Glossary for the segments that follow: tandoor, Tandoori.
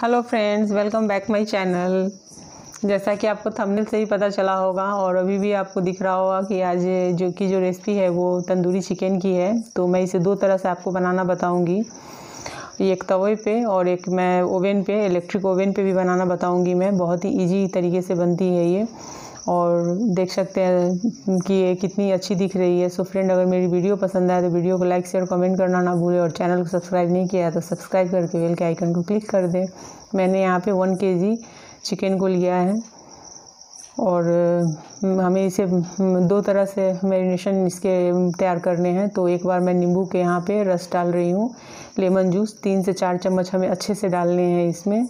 Hello friends, welcome back my channel. जैसा कि आपको थंबनेल से ही पता चला होगा और अभी भी आपको दिख रहा होगा कि आज जो रेसिपी है वो तंदूरी चिकन की है। तो मैं इसे दो तरह से आपको बनाना बताऊंगी, एक तवे पे और एक मैं ओवन पे, इलेक्ट्रिक ओवन पे भी बनाना बताऊंगी मैं। बहुत ही ईजी तरीके से बनती है ये और देख सकते हैं कि ये कितनी अच्छी दिख रही है। सो फ्रेंड, अगर मेरी वीडियो पसंद आए तो वीडियो को लाइक शेयर कमेंट करना ना भूलें और चैनल को सब्सक्राइब नहीं किया तो सब्सक्राइब करके बेल के आइकन को क्लिक कर दें। मैंने यहाँ पे 1 kg चिकन को लिया है और हमें इसे दो तरह से मैरिनेशन इसके तैयार करने हैं। तो एक बार मैं नींबू के यहाँ पे रस डाल रही हूँ, लेमन जूस 3 से 4 चम्मच हमें अच्छे से डालने हैं इसमें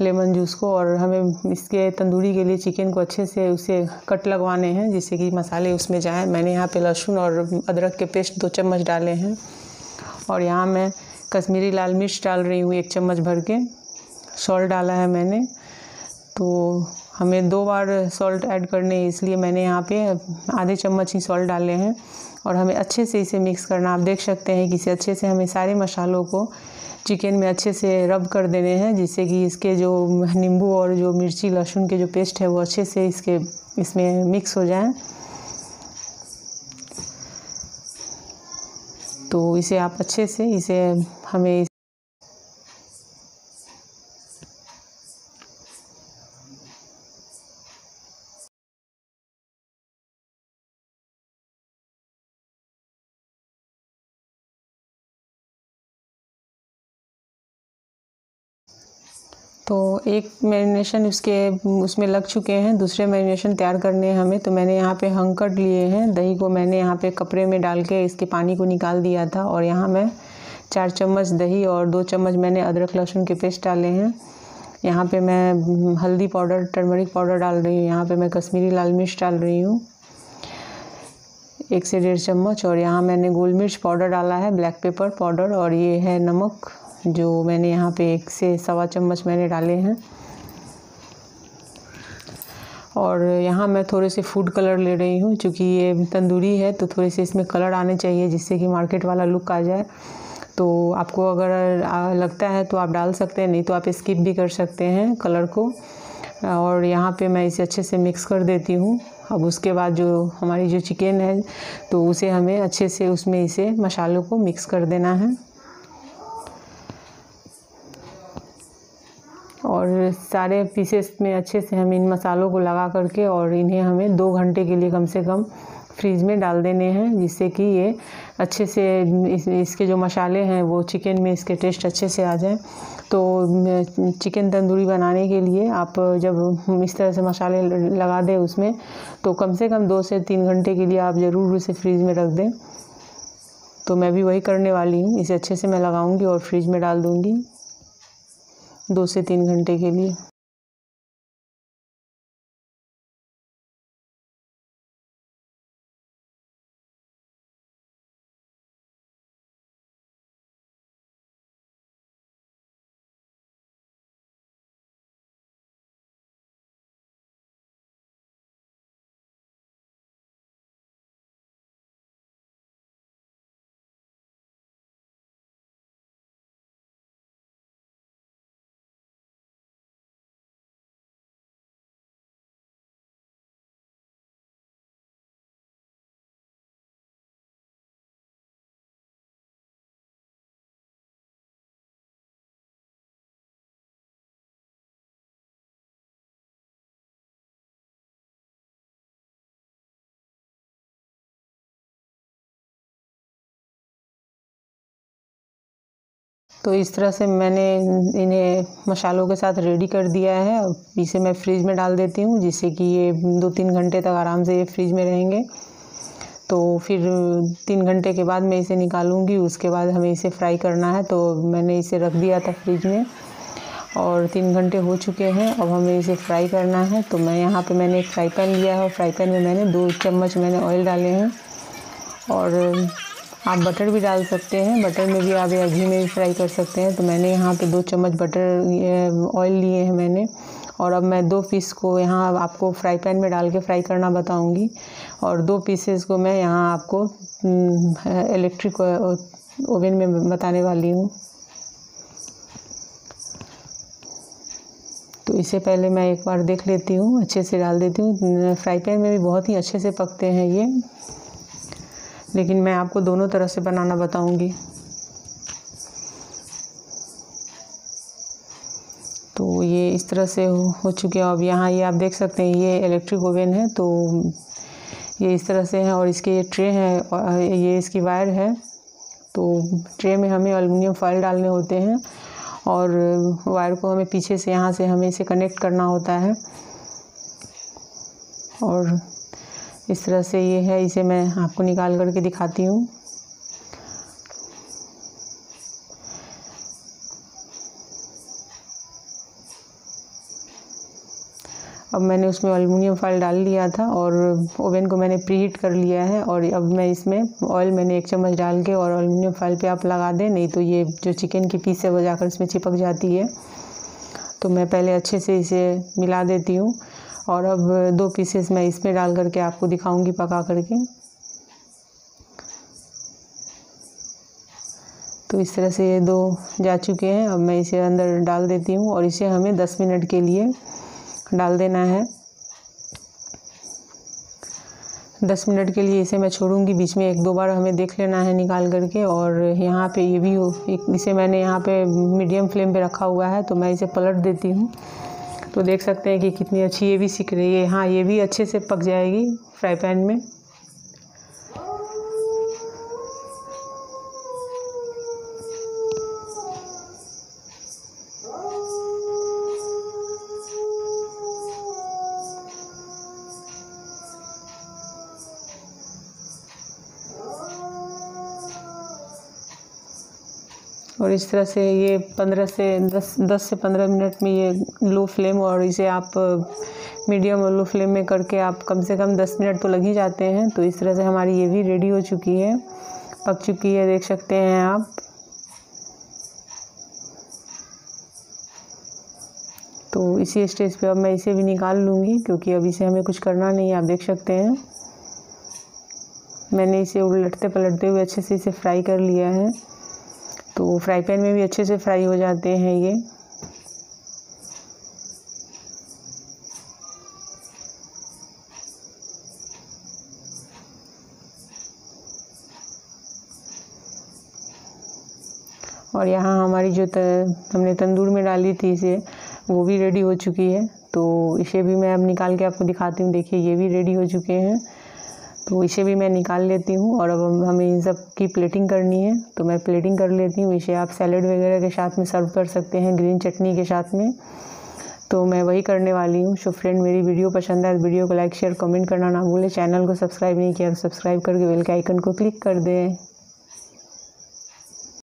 लेमन जूस को। और हमें इसके तंदूरी के लिए चिकन को अच्छे से उसे कट लगवाने हैं जिससे कि मसाले उसमें जाएं। मैंने यहाँ पे लहसुन और अदरक के पेस्ट 2 चम्मच डाले हैं और यहाँ मैं कश्मीरी लाल मिर्च डाल रही हूँ 1 चम्मच भर के। सॉल्ट डाला है मैंने, तो हमें 2 बार सॉल्ट ऐड करने हैं इसलिए मैंने यहाँ पे ½ चम्मच ही सॉल्ट डाले हैं। और हमें अच्छे से इसे मिक्स करना। आप देख सकते हैं कि इसे अच्छे से हमें सारे मसालों को चिकन में अच्छे से रब कर देने हैं जिससे कि इसके जो नींबू और जो मिर्ची लहसुन के जो पेस्ट है वो अच्छे से इसमें मिक्स हो जाए। तो इसे आप अच्छे से इसे हमें तो एक मैरिनेशन उसमें लग चुके हैं, दूसरे मैरिनेशन तैयार करने हैं हमें। तो मैंने यहाँ पे हंकड़ लिए हैं, दही को मैंने यहाँ पे कपड़े में डाल के इसके पानी को निकाल दिया था। और यहाँ मैं 4 चम्मच दही और 2 चम्मच मैंने अदरक लहसुन के पेस्ट डाले हैं। यहाँ पे मैं हल्दी पाउडर टर्मरिक पाउडर डाल रही हूँ, यहाँ पर मैं कश्मीरी लाल मिर्च डाल रही हूँ 1 से 1.5 चम्मच। और यहाँ मैंने गोल मिर्च पाउडर डाला है, ब्लैक पेपर पाउडर, और ये है नमक जो मैंने यहाँ पे 1 से 1.25 चम्मच मैंने डाले हैं। और यहाँ मैं थोड़े से फूड कलर ले रही हूँ, क्योंकि ये तंदूरी है तो थोड़े से इसमें कलर आने चाहिए जिससे कि मार्केट वाला लुक आ जाए। तो आपको अगर लगता है तो आप डाल सकते हैं, नहीं तो आप स्किप भी कर सकते हैं कलर को। और यहाँ पे मैं इसे अच्छे से मिक्स कर देती हूँ। अब उसके बाद जो हमारी जो चिकन है तो उसे हमें अच्छे से उसमें इसे मसालों को मिक्स कर देना है। और सारे पीसेस में अच्छे से हम इन मसालों को लगा करके और इन्हें हमें 2 घंटे के लिए कम से कम फ्रीज में डाल देने हैं जिससे कि ये अच्छे से इसके जो मसाले हैं वो चिकन में इसके टेस्ट अच्छे से आ जाए। तो चिकन तंदूरी बनाने के लिए आप जब इस तरह से मसाले लगा दें उसमें तो कम से कम 2 से 3 घंटे के लिए आप ज़रूर उसे फ्रीज में रख दें। तो मैं भी वही करने वाली हूँ, इसे अच्छे से मैं लगाऊँगी और फ्रीज में डाल दूँगी 2 से 3 घंटे के लिए। तो इस तरह से मैंने इन्हें मसालों के साथ रेडी कर दिया है। अब इसे मैं फ्रीज में डाल देती हूँ जिससे कि ये 2-3 घंटे तक आराम से ये फ्रीज में रहेंगे। तो फिर 3 घंटे के बाद मैं इसे निकालूंगी, उसके बाद हमें इसे फ्राई करना है। तो मैंने इसे रख दिया था फ्रीज में और 3 घंटे हो चुके हैं, अब हमें इसे फ्राई करना है। तो मैं यहाँ पर मैंने एक फ्राई पैन लिया है और फ्राई पैन में मैंने 2 चम्मच मैंने ऑयल डाले हैं। और आप बटर भी डाल सकते हैं, बटर में भी आप या घी में भी फ्राई कर सकते हैं। तो मैंने यहाँ पे 2 चम्मच बटर ऑयल लिए हैं मैंने। और अब मैं 2 पीस को यहाँ आपको फ्राई पैन में डाल के फ्राई करना बताऊँगी। और 2 पीसेस को मैं यहाँ आपको इलेक्ट्रिक ओवन में बताने वाली हूँ। तो इससे पहले मैं एक बार देख लेती हूँ, अच्छे से डाल देती हूँ। फ्राई पैन में भी बहुत ही अच्छे से पकते हैं ये, लेकिन मैं आपको दोनों तरह से बनाना बताऊँगी। तो ये इस तरह से हो चुके हैं। अब यहाँ ये आप देख सकते हैं ये इलेक्ट्रिक ओवन है, तो ये इस तरह से है और इसके ये ट्रे है और ये इसकी वायर है। तो ट्रे में हमें एल्युमिनियम फॉइल डालने होते हैं और वायर को हमें पीछे से यहाँ से हमें इसे कनेक्ट करना होता है। और इस तरह से ये है, इसे मैं आपको निकाल करके दिखाती हूँ। अब मैंने उसमें एल्युमिनियम फॉइल डाल लिया था और ओवन को मैंने प्रीहीट कर लिया है। और अब मैं इसमें ऑयल मैंने 1 चम्मच डाल के, और एल्युमिनियम फॉइल पे आप लगा दें, नहीं तो ये जो चिकन की पीस है वो जाकर इसमें चिपक जाती है। तो मैं पहले अच्छे से इसे मिला देती हूँ और अब 2 पीसेस मैं इसमें डाल करके आपको दिखाऊँगी पका करके। तो इस तरह से ये 2 जा चुके हैं। अब मैं इसे अंदर डाल देती हूँ और इसे हमें 10 मिनट के लिए डाल देना है। 10 मिनट के लिए इसे मैं छोड़ूंगी, बीच में 1-2 बार हमें देख लेना है निकाल करके। और यहाँ पे ये भी इसे मैंने यहाँ पे मीडियम फ्लेम पे रखा हुआ है, तो मैं इसे पलट देती हूँ। तो देख सकते हैं कि कितनी अच्छी ये भी सिक रही है। हाँ, ये भी अच्छे से पक जाएगी फ्राई पैन में। और इस तरह से ये 10 से 15 मिनट में ये लो फ्लेम, और इसे आप मीडियम और लो फ्लेम में करके आप कम से कम 10 मिनट तो लग ही जाते हैं। तो इस तरह से हमारी ये भी रेडी हो चुकी है, पक चुकी है, देख सकते हैं आप। तो इसी स्टेज पे अब मैं इसे भी निकाल लूँगी, क्योंकि अब इसे हमें कुछ करना नहीं है। आप देख सकते हैं मैंने इसे उलटते पलटते हुए अच्छे से इसे फ्राई कर लिया है। तो फ्राई पैन में भी अच्छे से फ्राई हो जाते हैं ये। और यहाँ हमारी जो हमने तंदूर में डाली थी इसे, वो भी रेडी हो चुकी है। तो इसे भी मैं अब निकाल के आपको दिखाती हूँ। देखिए ये भी रेडी हो चुके हैं, तो इसे भी मैं निकाल लेती हूँ। और अब हमें इन सब की प्लेटिंग करनी है, तो मैं प्लेटिंग कर लेती हूँ। इसे आप सैलेड वगैरह के साथ में सर्व कर सकते हैं, ग्रीन चटनी के साथ में। तो मैं वही करने वाली हूँ। सो फ्रेंड, मेरी वीडियो पसंद आए तो वीडियो को लाइक शेयर कमेंट करना ना भूलें। चैनल को सब्सक्राइब नहीं किया तो सब्सक्राइब करके बेल के आइकन को क्लिक कर दें।